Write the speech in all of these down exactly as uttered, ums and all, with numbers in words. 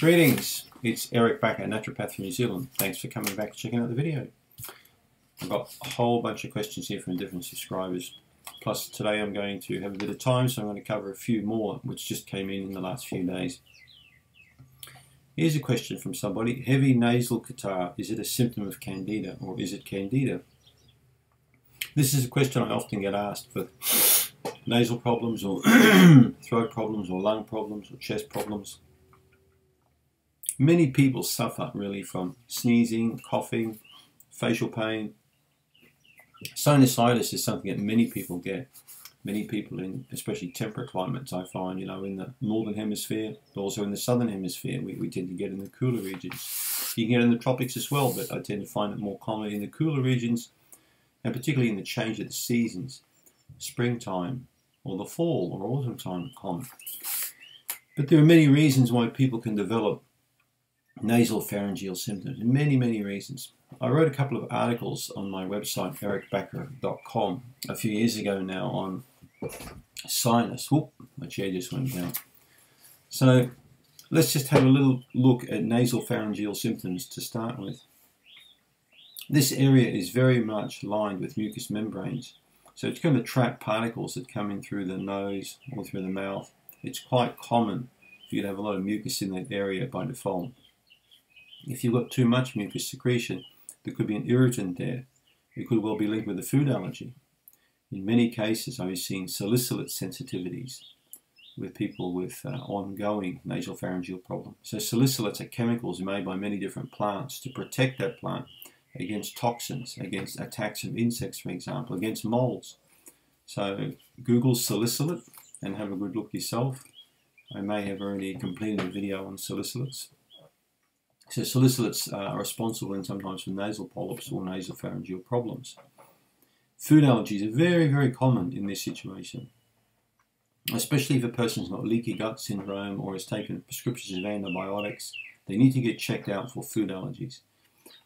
Greetings, it's Eric Bakker, naturopath from New Zealand. Thanks for coming back and checking out the video. I've got a whole bunch of questions here from different subscribers. Plus today I'm going to have a bit of time, so I'm going to cover a few more which just came in in the last few days. Here's a question from somebody. Heavy nasal catarrh, is it a symptom of Candida or is it Candida? This is a question I often get asked for nasal problems or throat problems or lung problems or chest problems. Many people suffer really from sneezing, coughing, facial pain. Sinusitis is something that many people get. Many people in especially temperate climates, I find, you know, in the northern hemisphere, but also in the southern hemisphere, we, we tend to get in the cooler regions. You can get in the tropics as well, but I tend to find it more commonly in the cooler regions, and particularly in the change of the seasons, springtime or the fall or autumn time common. But there are many reasons why people can develop nasal pharyngeal symptoms, many, many reasons. I wrote a couple of articles on my website, Eric Bakker dot com, a few years ago now on sinus. Whoop, my chair just went down. So let's just have a little look at nasal pharyngeal symptoms to start with. This area is very much lined with mucous membranes. So it's going to trap particles that come in through the nose or through the mouth. It's quite common for you to have a lot of mucus in that area by default. If you've got too much mucus secretion, there could be an irritant there. It could well be linked with a food allergy. In many cases, I've seen salicylate sensitivities with people with uh, ongoing nasal pharyngeal problems. So salicylates are chemicals made by many different plants to protect that plant against toxins, against attacks of insects, for example, against molds. So Google salicylate and have a good look yourself. I may have already completed a video on salicylates. So salicylates are responsible and sometimes for nasal polyps or nasal pharyngeal problems. Food allergies are very, very common in this situation, especially if a person's got leaky gut syndrome or has taken prescriptions of antibiotics. They need to get checked out for food allergies.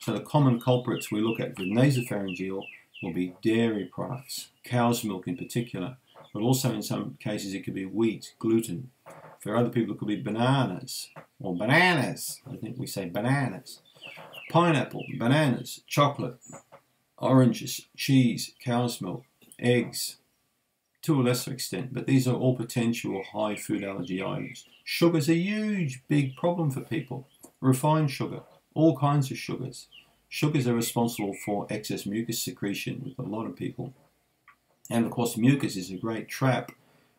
So the common culprits we look at for nasopharyngeal will be dairy products, cow's milk in particular, but also in some cases it could be wheat, gluten. For other people, it could be bananas, or bananas, I think we say bananas, pineapple, bananas, chocolate, oranges, cheese, cow's milk, eggs, to a lesser extent, but these are all potential high food allergy items. Sugar's a huge, big problem for people. Refined sugar, all kinds of sugars. Sugars are responsible for excess mucus secretion with a lot of people. And of course, mucus is a great trap.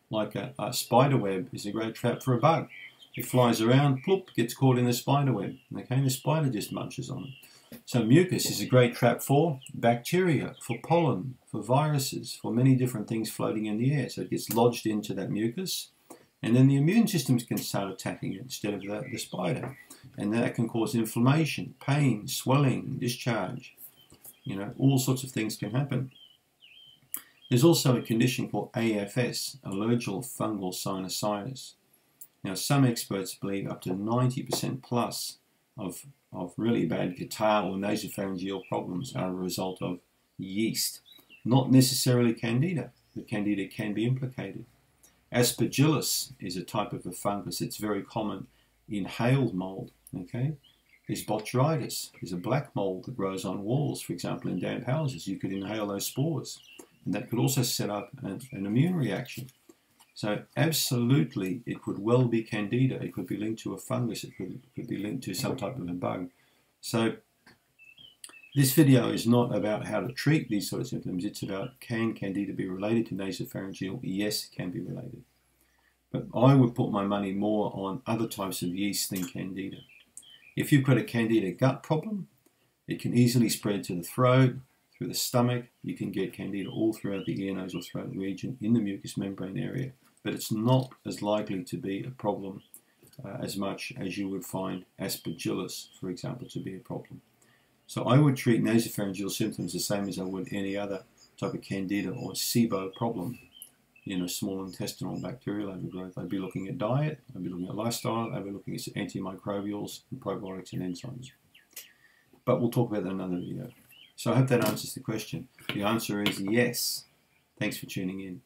Like a, a spider web is a great trap for a bug. It flies around, plop, gets caught in the spider web. Okay, the spider just munches on it. So mucus is a great trap for bacteria, for pollen, for viruses, for many different things floating in the air. So it gets lodged into that mucus, and then the immune systems can start attacking it instead of the, the spider. And that can cause inflammation, pain, swelling, discharge. You know, all sorts of things can happen. There's also a condition called A F S, allergic fungal sinusitis. Now, some experts believe up to ninety percent plus of, of really bad catarrh or nasopharyngeal problems are a result of yeast. Not necessarily Candida, but Candida can be implicated. Aspergillus is a type of a fungus. It's very common in hailed mold, okay? There's botrytis. There's a black mold that grows on walls, for example, in damp houses. You could inhale those spores. And that could also set up an, an immune reaction. So absolutely, it could well be Candida. It could be linked to a fungus. It could, could be linked to some type of a bug. So this video is not about how to treat these sort of symptoms. It's about, can Candida be related to nasopharyngeal? Yes, it can be related. But I would put my money more on other types of yeast than Candida. If you've got a Candida gut problem, it can easily spread to the throat, through the stomach. You can get Candida all throughout the ear, nose or throat region in the mucous membrane area, but it's not as likely to be a problem uh, as much as you would find Aspergillus, for example, to be a problem. So I would treat nasopharyngeal symptoms the same as I would any other type of Candida or SIBO problem. You know, small intestinal bacterial overgrowth. I'd be looking at diet, I'd be looking at lifestyle, I'd be looking at antimicrobials, and probiotics and enzymes. But we'll talk about that in another video. So I hope that answers the question. The answer is yes. Thanks for tuning in.